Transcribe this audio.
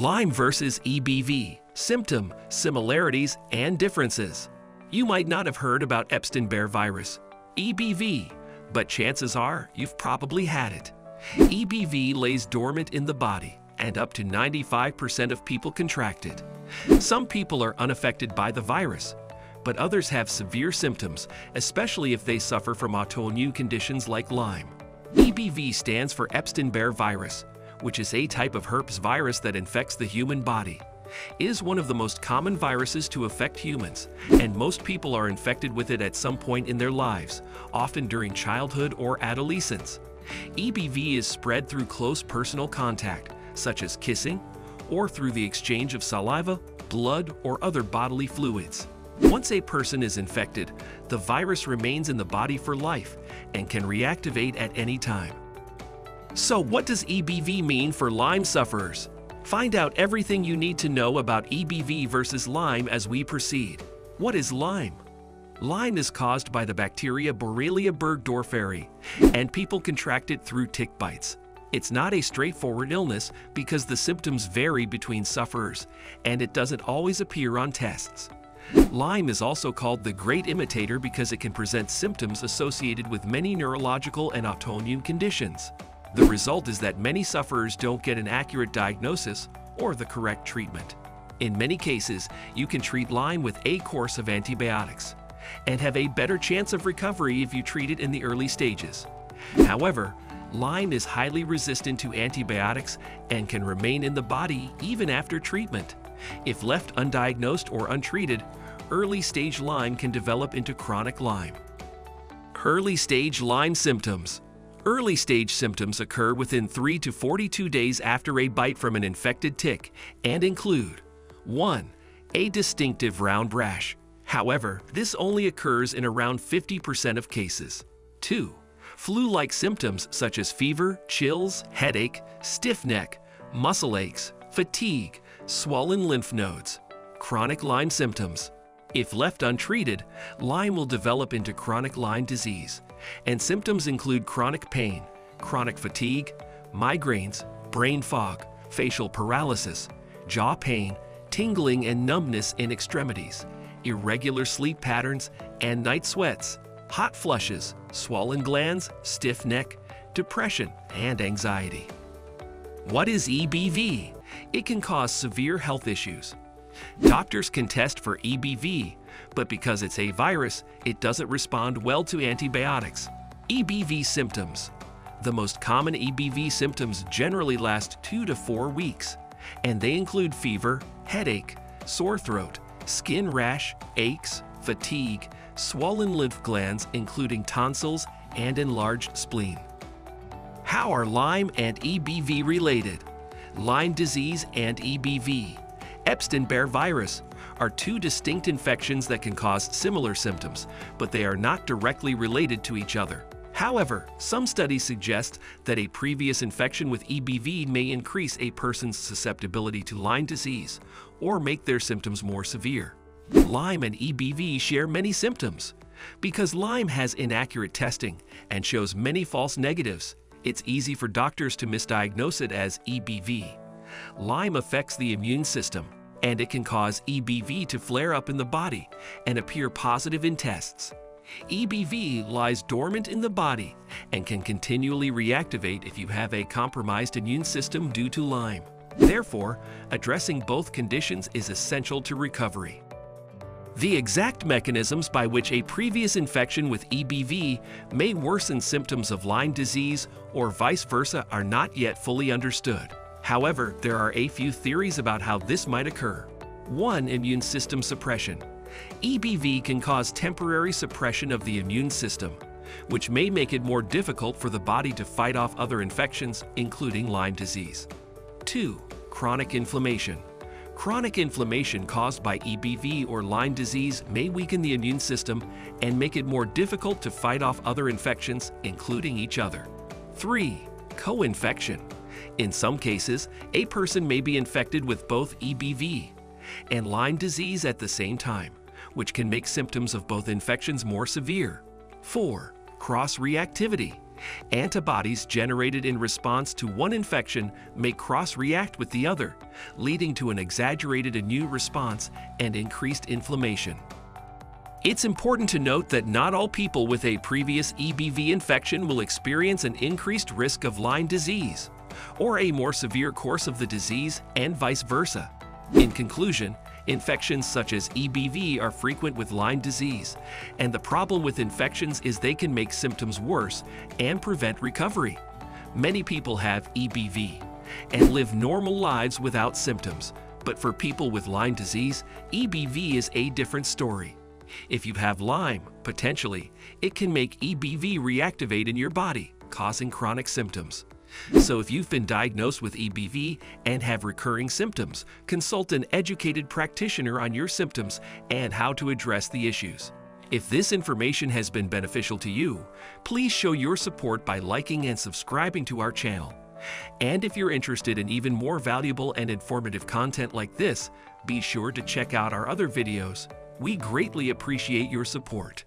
Lyme versus EBV, symptom, similarities, and differences. You might not have heard about Epstein-Barr virus, EBV, but chances are you've probably had it. EBV lays dormant in the body, and up to 95% of people contract it. Some people are unaffected by the virus, but others have severe symptoms, especially if they suffer from autoimmune conditions like Lyme. EBV stands for Epstein-Barr virus, which is a type of herpes virus that infects the human body. It is one of the most common viruses to affect humans, and most people are infected with it at some point in their lives, often during childhood or adolescence. EBV is spread through close personal contact, such as kissing, or through the exchange of saliva, blood, or other bodily fluids. Once a person is infected, the virus remains in the body for life and can reactivate at any time. So what does EBV mean for Lyme sufferers? Find out everything you need to know about EBV versus Lyme as we proceed. What is Lyme? Lyme is caused by the bacteria Borrelia burgdorferi, and people contract it through tick bites. It's not a straightforward illness because the symptoms vary between sufferers, and it doesn't always appear on tests. Lyme is also called the great imitator because it can present symptoms associated with many neurological and autoimmune conditions. The result is that many sufferers don't get an accurate diagnosis or the correct treatment. In many cases, you can treat Lyme with a course of antibiotics and have a better chance of recovery if you treat it in the early stages. However, Lyme is highly resistant to antibiotics and can remain in the body even after treatment. If left undiagnosed or untreated, early-stage Lyme can develop into chronic Lyme. Early-stage Lyme symptoms. Early-stage symptoms occur within 3 to 42 days after a bite from an infected tick and include 1. A distinctive round rash. However, this only occurs in around 50% of cases. 2. Flu-like symptoms such as fever, chills, headache, stiff neck, muscle aches, fatigue, swollen lymph nodes. Chronic Lyme symptoms. If left untreated, Lyme will develop into chronic Lyme disease, and symptoms include chronic pain, chronic fatigue, migraines, brain fog, facial paralysis, jaw pain, tingling and numbness in extremities, irregular sleep patterns and night sweats, hot flushes, swollen glands, stiff neck, depression, and anxiety. What is EBV? It can cause severe health issues. Doctors can test for EBV, but because it's a virus, it doesn't respond well to antibiotics. EBV symptoms. The most common EBV symptoms generally last 2 to 4 weeks, and they include fever, headache, sore throat, skin rash, aches, fatigue, swollen lymph glands including tonsils, and enlarged spleen. How are Lyme and EBV related? Lyme disease and EBV, Epstein-Barr virus, are two distinct infections that can cause similar symptoms, but they are not directly related to each other. However, some studies suggest that a previous infection with EBV may increase a person's susceptibility to Lyme disease or make their symptoms more severe. Lyme and EBV share many symptoms. Because Lyme has inaccurate testing and shows many false negatives, it's easy for doctors to misdiagnose it as EBV. Lyme affects the immune system, and it can cause EBV to flare up in the body and appear positive in tests. EBV lies dormant in the body and can continually reactivate if you have a compromised immune system due to Lyme. Therefore, addressing both conditions is essential to recovery. The exact mechanisms by which a previous infection with EBV may worsen symptoms of Lyme disease or vice versa are not yet fully understood. However, there are a few theories about how this might occur. 1. Immune system suppression. EBV can cause temporary suppression of the immune system, which may make it more difficult for the body to fight off other infections, including Lyme disease. 2. Chronic inflammation. Chronic inflammation caused by EBV or Lyme disease may weaken the immune system and make it more difficult to fight off other infections, including each other. 3. Co-infection. In some cases, a person may be infected with both EBV and Lyme disease at the same time, which can make symptoms of both infections more severe. 4. Cross-reactivity. Antibodies generated in response to one infection may cross-react with the other, leading to an exaggerated immune response and increased inflammation. It's important to note that not all people with a previous EBV infection will experience an increased risk of Lyme disease or a more severe course of the disease and vice versa. In conclusion, infections such as EBV are frequent with Lyme disease, and the problem with infections is they can make symptoms worse and prevent recovery. Many people have EBV and live normal lives without symptoms, but for people with Lyme disease, EBV is a different story. If you have Lyme, potentially, it can make EBV reactivate in your body, causing chronic symptoms. So if you've been diagnosed with EBV and have recurring symptoms, consult an educated practitioner on your symptoms and how to address the issues. If this information has been beneficial to you, please show your support by liking and subscribing to our channel. And if you're interested in even more valuable and informative content like this, be sure to check out our other videos. We greatly appreciate your support.